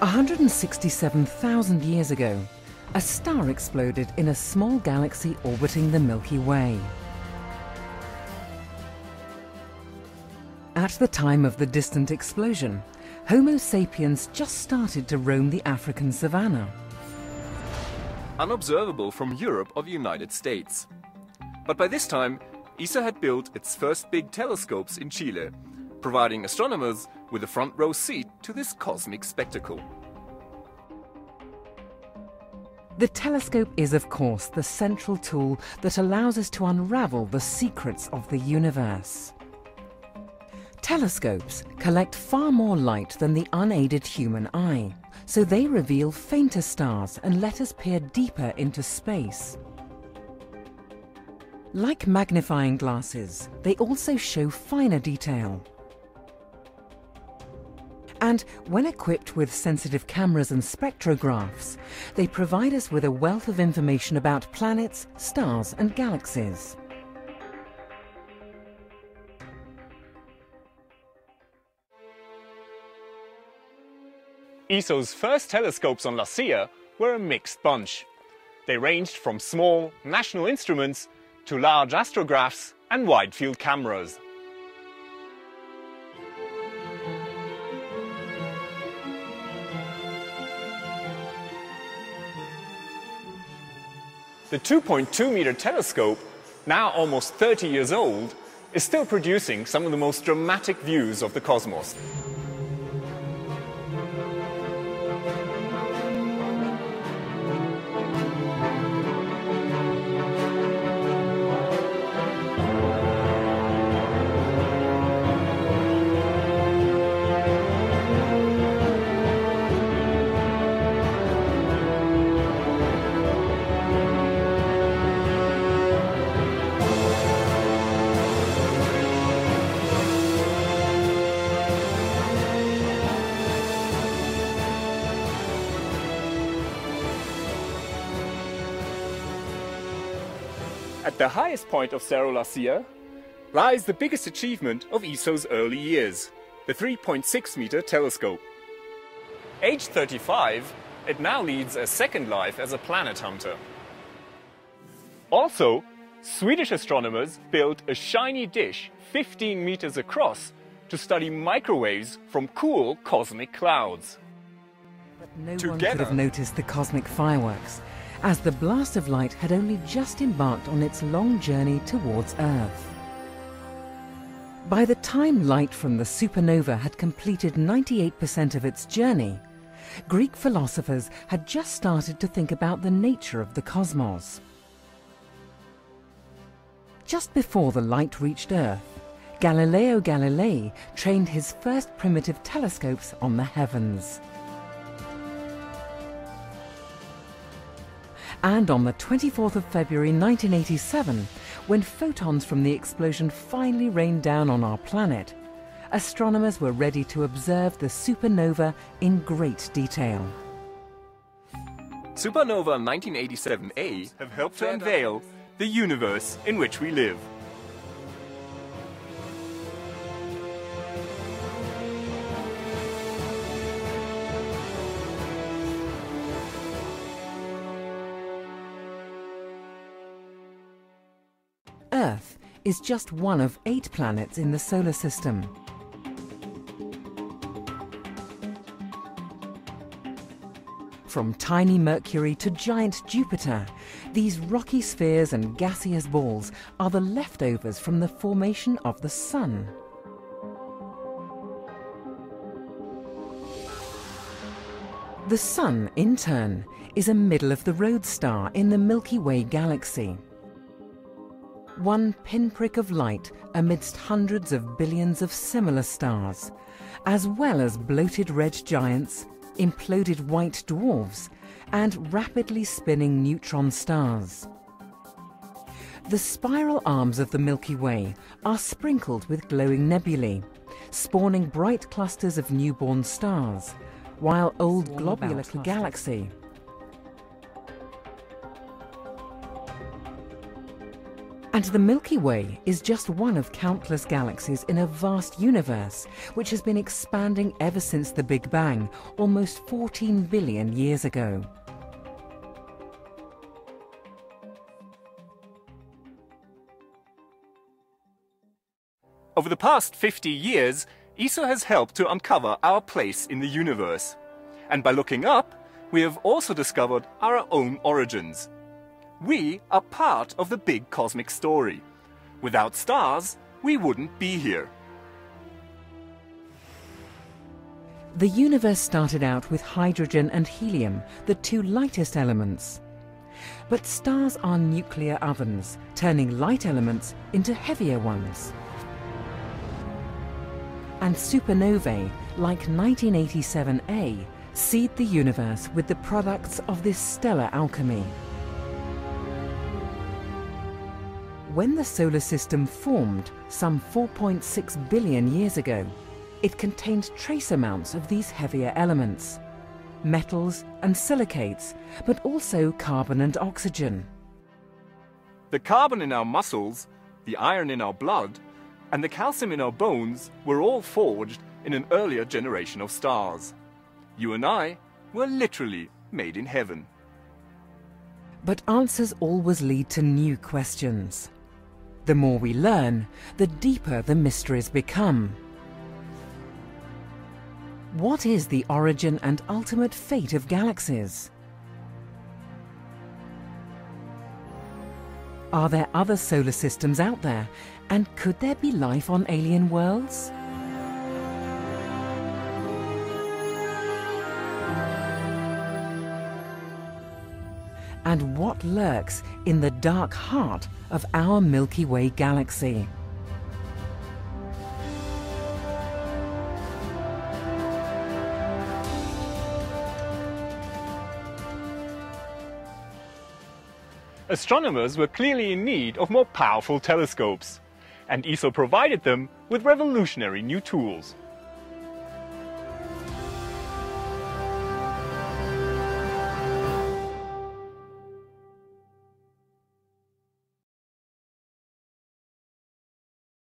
167,000 years ago, a star exploded in a small galaxy orbiting the Milky Way. At the time of the distant explosion, Homo sapiens just started to roam the African savanna. Unobservable from Europe or the United States. But by this time, ESA had built its first big telescopes in Chile, providing astronomers with a front row seat to this cosmic spectacle. The telescope is, of course, the central tool that allows us to unravel the secrets of the universe. Telescopes collect far more light than the unaided human eye, so they reveal fainter stars and let us peer deeper into space. Like magnifying glasses, they also show finer detail. And when equipped with sensitive cameras and spectrographs, they provide us with a wealth of information about planets, stars and galaxies. ESO's first telescopes on La Silla were a mixed bunch. They ranged from small, national instruments to large astrographs and wide-field cameras. The 2.2-meter telescope, now almost 30 years old, is still producing some of the most dramatic views of the cosmos. At the highest point of Cerro La Silla lies the biggest achievement of ESO's early years, the 3.6-meter telescope. Aged 35, it now leads a second life as a planet hunter. Also, Swedish astronomers built a shiny dish 15 meters across to study microwaves from cool cosmic clouds. But no one could have noticed the cosmic fireworks, as the blast of light had only just embarked on its long journey towards Earth. By the time light from the supernova had completed 98% of its journey, Greek philosophers had just started to think about the nature of the cosmos. Just before the light reached Earth, Galileo Galilei trained his first primitive telescopes on the heavens. And on the 24th of February 1987, when photons from the explosion finally rained down on our planet, astronomers were ready to observe the supernova in great detail. Supernova 1987A have helped to unveil the universe in which we live. Earth is just one of 8 planets in the solar system. From tiny Mercury to giant Jupiter, these rocky spheres and gaseous balls are the leftovers from the formation of the Sun. The Sun, in turn, is a middle-of-the-road star in the Milky Way galaxy. One pinprick of light amidst hundreds of billions of similar stars, as well as bloated red giants, imploded white dwarfs, and rapidly spinning neutron stars. The spiral arms of the Milky Way are sprinkled with glowing nebulae, spawning bright clusters of newborn stars, while old globular galaxies And the Milky Way is just one of countless galaxies in a vast universe, which has been expanding ever since the Big Bang, almost 14 billion years ago. Over the past 50 years, ESO has helped to uncover our place in the universe. And by looking up, we have also discovered our own origins. We are part of the big cosmic story. Without stars, we wouldn't be here. The universe started out with hydrogen and helium, the two lightest elements. But stars are nuclear ovens, turning light elements into heavier ones. And supernovae, like 1987A, seed the universe with the products of this stellar alchemy. When the solar system formed some 4.6 billion years ago, it contained trace amounts of these heavier elements, metals and silicates, but also carbon and oxygen. The carbon in our muscles, the iron in our blood, and the calcium in our bones were all forged in an earlier generation of stars. You and I were literally made in heaven. But answers always lead to new questions. The more we learn, the deeper the mysteries become. What is the origin and ultimate fate of galaxies? Are there other solar systems out there? And could there be life on alien worlds? And what lurks in the dark heart of our Milky Way galaxy? Astronomers were clearly in need of more powerful telescopes, and ESO provided them with revolutionary new tools.